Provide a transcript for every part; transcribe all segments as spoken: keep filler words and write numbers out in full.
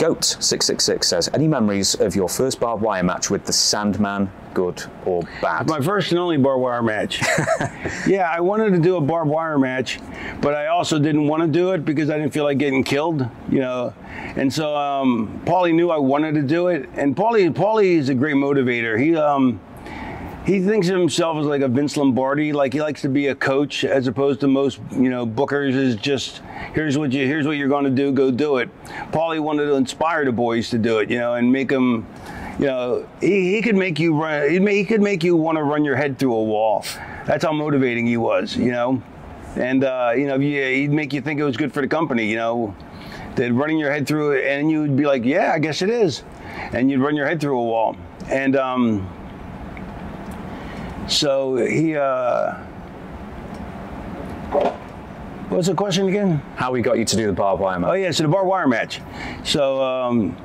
Goat six six six says, any memories of your first barbed wire match with the Sandman, good or bad? My first and only barbed wire match. Yeah, I wanted to do a barbed wire match, but I also didn't want to do it because I didn't feel like getting killed, you know. And so um, Paulie knew I wanted to do it. And Paulie, Paulie is a great motivator. He, um, he thinks of himself as like a Vince Lombardi, like he likes to be a coach as opposed to most, you know, bookers is just, here's what you, here's what you're going to do, go do it. Paulie wanted to inspire the boys to do it, you know, and make them, you know, he, he could make you run, he, may, he could make you want to run your head through a wall. That's how motivating he was, you know, and, uh, you know, yeah, he'd make you think it was good for the company, you know, that running your head through it, and you'd be like, yeah, I guess it is. And you'd run your head through a wall. And, um, so he, uh, what's the question again? How we got you to do the barbed wire match. Oh yeah, so the barbed wire match. So, um,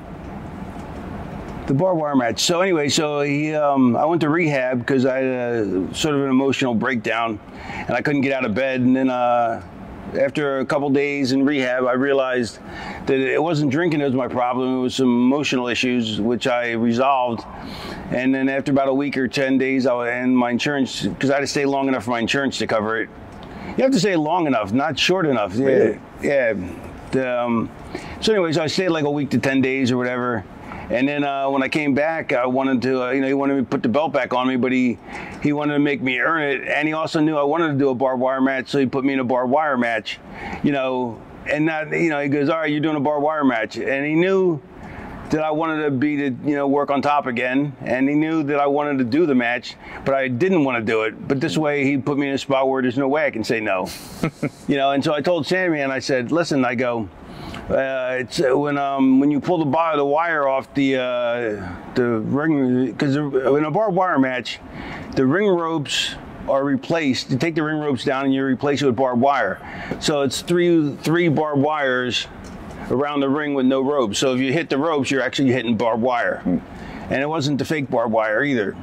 the barbed wire match. So anyway, so he, um, I went to rehab because I had a, sort of an emotional breakdown and I couldn't get out of bed. And then uh, after a couple days in rehab, I realized that it wasn't drinking that was my problem, it was some emotional issues, which I resolved. And then after about a week or ten days, I would end my insurance, because I had to stay long enough for my insurance to cover it. You have to stay long enough, not short enough. Really? Yeah. yeah. The, um, so anyways, I stayed like a week to ten days or whatever. And then uh, when I came back, I wanted to, uh, you know, he wanted me to put the belt back on me, but he, he wanted to make me earn it. And he also knew I wanted to do a barbed wire match, so he put me in a barbed wire match, you know. And that, you know, he goes, all right, you're doing a barbed wire match. And he knew that I wanted to be to, you know, work on top again. And he knew that I wanted to do the match, but I didn't want to do it. But this way he put me in a spot where there's no way I can say no. You know, and so I told Sammy and I said, listen, I go, uh, it's uh, when, um, when you pull the bar, the wire off the, uh, the ring, because in a barbed wire match, the ring ropes are replaced. You take the ring ropes down and you replace it with barbed wire. So it's three, three barbed wires around the ring with no ropes. So if you hit the ropes, you're actually hitting barbed wire. Mm. And it wasn't the fake barbed wire either.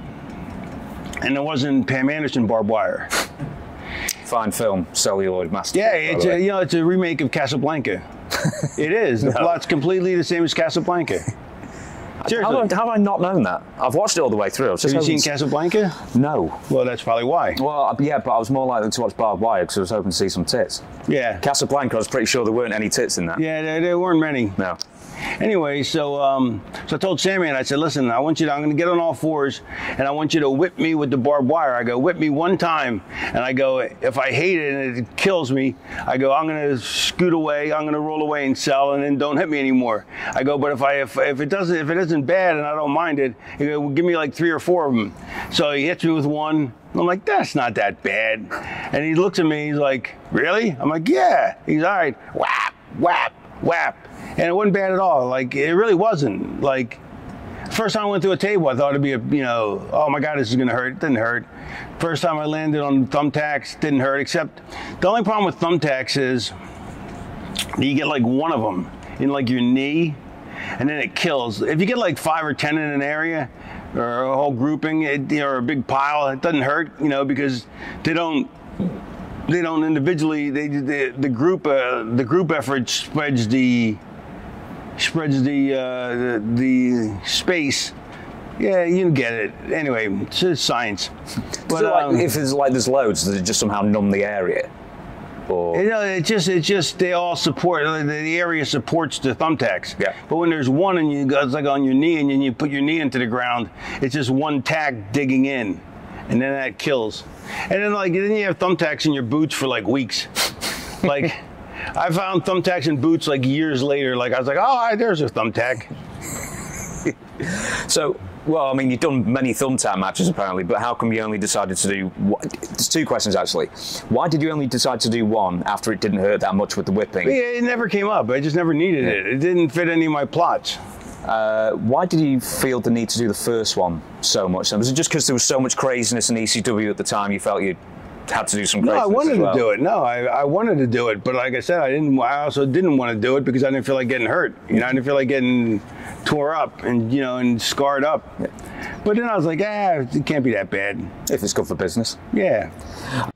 And it wasn't Pam Anderson barbed wire. Fine film, celluloid master. Yeah, it's a, you know, it's a remake of Casablanca. It is. The no. plot's completely the same as Casablanca. Seriously. How, how have I not known that? I've watched it all the way through. Just Have you seen to... Casablanca? No. Well, that's probably why. Well, yeah, but I was more likely to watch Barbed Wire because I was hoping to see some tits. Yeah. Casablanca, I was pretty sure there weren't any tits in that. Yeah, there, there weren't many. No. Anyway, so um, so I told Sammy and I said, listen, I want you to, I'm going to get on all fours and I want you to whip me with the barbed wire. I go, whip me one time. And I go, if I hate it and it kills me, I go, I'm going to scoot away. I'm going to roll away and sell and then don't hit me anymore. I go, but if I if, if it doesn't, if it isn't bad and I don't mind it, he go, well, give me like three or four of them. So he hits me with one. I'm like, that's not that bad. And he looks at me, he's like, really? I'm like, yeah. He's all right. Whap, whap, whap. And it wasn't bad at all. Like, it really wasn't. Like, first time I went through a table, I thought it'd be a, you know, oh my God, this is gonna hurt. It didn't hurt. First time I landed on thumbtacks, didn't hurt, except the only problem with thumbtacks is you get like one of them in like your knee and then it kills. If you get like five or ten in an area or a whole grouping it, or a big pile, it doesn't hurt, you know, because they don't, they don't individually, they, they the group, uh, the group effort spreads the, spreads the, uh, the the space. Yeah, you get it. Anyway, it's just science. But so like, um, if it's like there's loads, does it just somehow numb the area? Or you know, it just it just they all support the, the area supports the thumbtacks. Yeah. But when there's one and you go, it's like on your knee and then you put your knee into the ground, it's just one tack digging in, and then that kills. And then like then you have thumbtacks in your boots for like weeks, like. I found thumbtacks and boots like years later. Like I was like, oh, there's a thumbtack. So, well, I mean, you've done many thumbtack matches apparently, but how come you only decided to do? There's two questions actually. Why did you only decide to do one after it didn't hurt that much with the whipping? It never came up. I just never needed it. It didn't fit any of my plots. Uh, why did you feel the need to do the first one so much? Was it just because there was so much craziness in E C W at the time? You felt you'd had to do some crazy. No, I wanted well. to do it. No, I, I wanted to do it, but like I said, I didn't. I also didn't want to do it because I didn't feel like getting hurt. You know, I didn't feel like getting tore up and you know and scarred up. Yeah. But then I was like, ah, it can't be that bad if it's good for business. Yeah.